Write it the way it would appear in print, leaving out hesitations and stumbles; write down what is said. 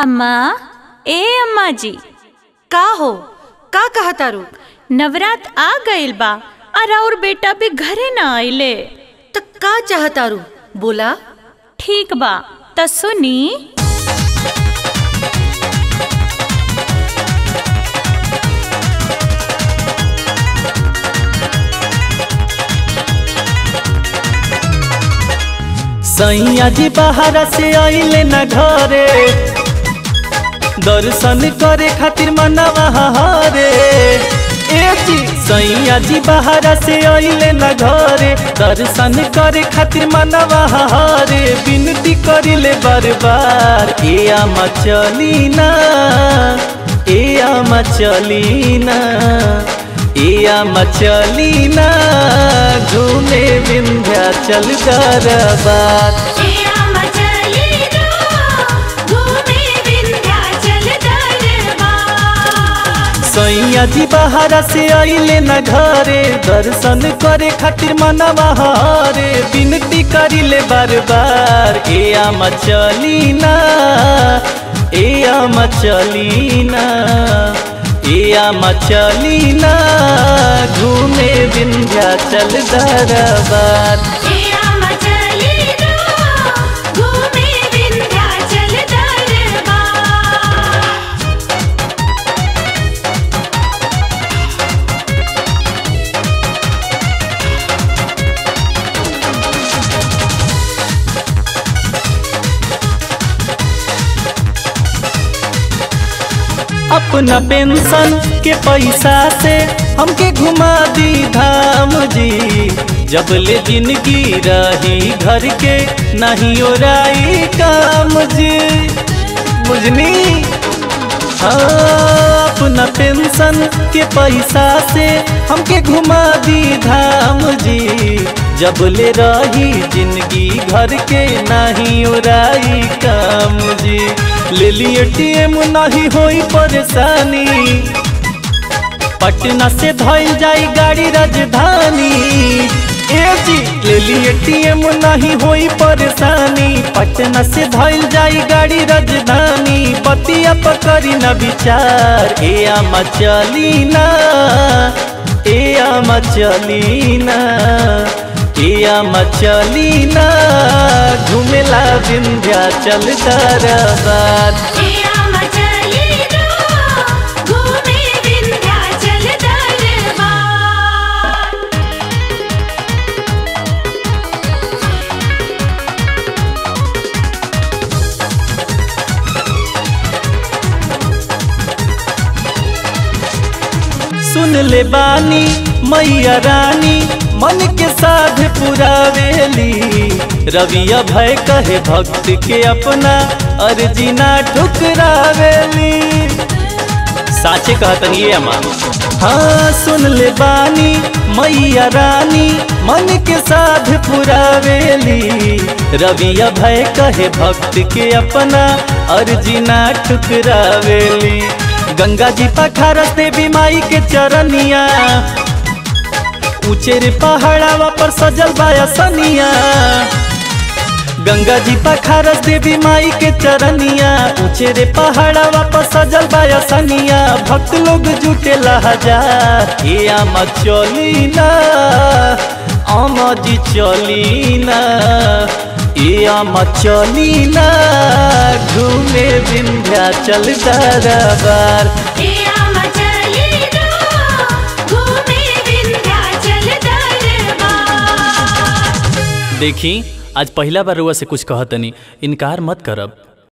अम्मा ए अम्मा जी, का हो, का कहा तारू? नवरात आ गईल बा और और बेटा भी घरे ना आइले, तो का चाह तारू? बोला। ठीक बा, त सुनी। सैया जी बाहर से आइले न घरे, दर्शन करे खातिर मनवा हरे। सैया जी बाहर से आइले न घरे, दर्शन करे खातिर मनवा हरे। विनती करिले बार बार, ए आमा चली ना, ए आमा चली ना, ए आमा चली ना, घूमे विंध्या चल दरबार। सैया जी बाहर से आइले न घरे, दर्शन करे खातिर मनवा हरे। विनती करिले बार बार, ए आमा चली ना, ए आमा चली ना, ए आमा चली ना, घूमे विंध्या चल दरबार। अपना पेंशन के पैसा से हमके घुमा दी धाम जी, जब ले जिंदगी रही घर के नहीं ओराई काम जी। बुझनी अपना पेंशन के पैसा से हमके घुमा दी धाम जी, जब ले रही जिंदगी घर के नहीं ओराई काम जी। ले लिए टीएम नहीं होई परेशानी, पटना से धइल जाई गाड़ी राजधानी। ले लिए टीएम नहीं होई परेशानी, पटना से धइल जाई गाड़ी राजधानी। बतिया पकड़ी न विचार, ए आमा चली ना, ए आमा चली ना, ए आमा चली ना, घुमेला विंध्या चल दरबार। सुन ले बानी मैया रानी, मन के साध पुरावेली। रविया भय कहे भक्त के अपना अर्जी ना ठुकरावेली। साचे कहतनी ये अम्मा। हाँ सुन ले बानी मैया रानी, मन के साध पुरावेली। रविया भय कहे भक्त के अपना अर्जी ना ठुकरावेली। गंगा जी पखारस देवी माई के चरनिया, ऊंचे पहाड़वा पर सजल बाया सनिया। गंगा जी पखारस देवी माई के चरनिया, ऊंचे पहाड़वा पर सजल बाया सनिया। भक्त लोग जुटेला हजार, ए आमा चली ना, आमा जी चली ना, ए आमा चली ना, घूमे विंध्या चल दरबार। ए आमा चली ना, घूमे विंध्या चल दरबार। देखी आज पहला बार रुआ से कुछ कहतनी, इनकार मत करब।